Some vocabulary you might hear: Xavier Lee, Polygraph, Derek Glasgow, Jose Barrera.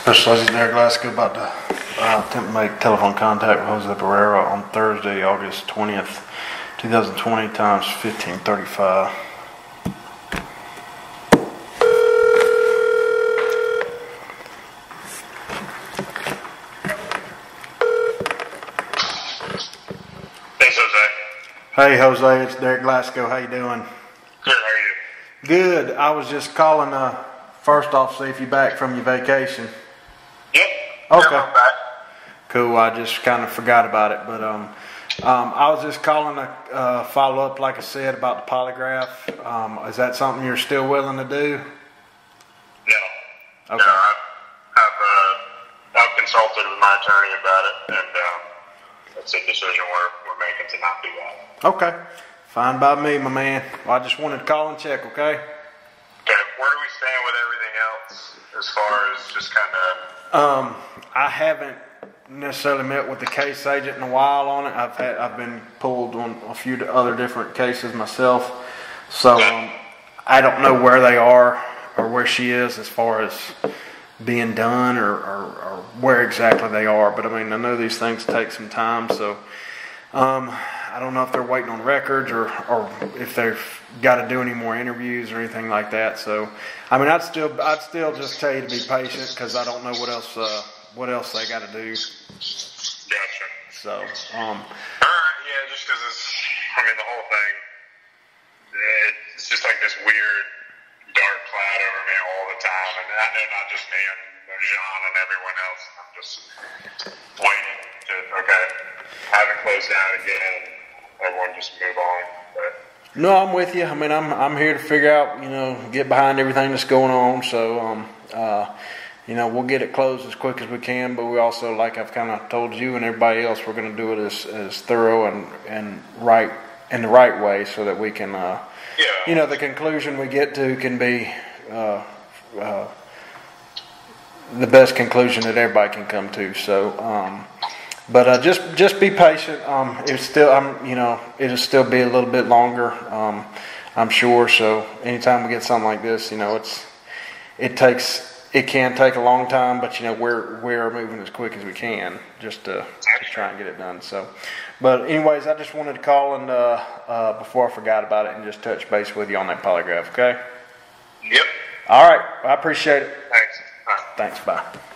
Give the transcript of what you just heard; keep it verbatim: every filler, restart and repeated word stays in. Special Agent Derek Glasgow about to uh, attempt to make telephone contact with Jose Barrera on Thursday, August twentieth, two thousand twenty, times fifteen thirty-five. Thanks, Jose. Hey, Jose, it's Derek Glasgow. How you doing? Good, how are you? Good. I was just calling, uh, first off, see if you're back from your vacation. Yep. Okay. Yeah, I'm back. Cool. I just kind of forgot about it, but um, um, I was just calling to uh, follow up, like I said, about the polygraph. Um, is that something you're still willing to do? No. Okay. No, I've, I've, uh, I've consulted with my attorney about it, and uh, that's a decision we're, we're making to not do that. Okay. Fine by me, my man. Well, I just wanted to call and check. Okay. Okay. Where do we stand with everything else as far as just kind of? Um, I haven't necessarily met with the case agent in a while on it. I've had I've been pulled on a few other different cases myself, so um, I don't know where they are or where she is as far as being done or, or, or where exactly they are. But I mean, I know these things take some time, so. Um, I don't know if they're waiting on records or, or if they've got to do any more interviews or anything like that. So, I mean, I'd still, I'd still just tell you to be patient because I don't know what else, uh, what else they got to do. Gotcha. So, um. All right, yeah, just because it's, I mean, the whole thing, it's just like this weird dark cloud over me all the time, and I know not just me and John and everyone else. I'm just waiting to okay, haven't closed down again. Everyone just move on. But. No, I'm with you. I mean, I'm I'm here to figure out, you know, get behind everything that's going on. So, um, uh, you know, we'll get it closed as quick as we can. But we also, like I've kind of told you and everybody else, we're going to do it as, as thorough and and right in the right way, so that we can, uh, yeah. you know, the conclusion we get to can be uh, uh, the best conclusion that everybody can come to. So. Um, But uh, just just be patient. Um, it's still, um, you know, it'll still be a little bit longer, um, I'm sure. So anytime we get something like this, you know, it's it takes it can take a long time, but you know, we're we're moving as quick as we can just to, to try and get it done. So, but anyways, I just wanted to call and uh, uh, before I forgot about it and just touch base with you on that polygraph. Okay. Yep. All right. I appreciate it. Thanks. Thanks. Bye.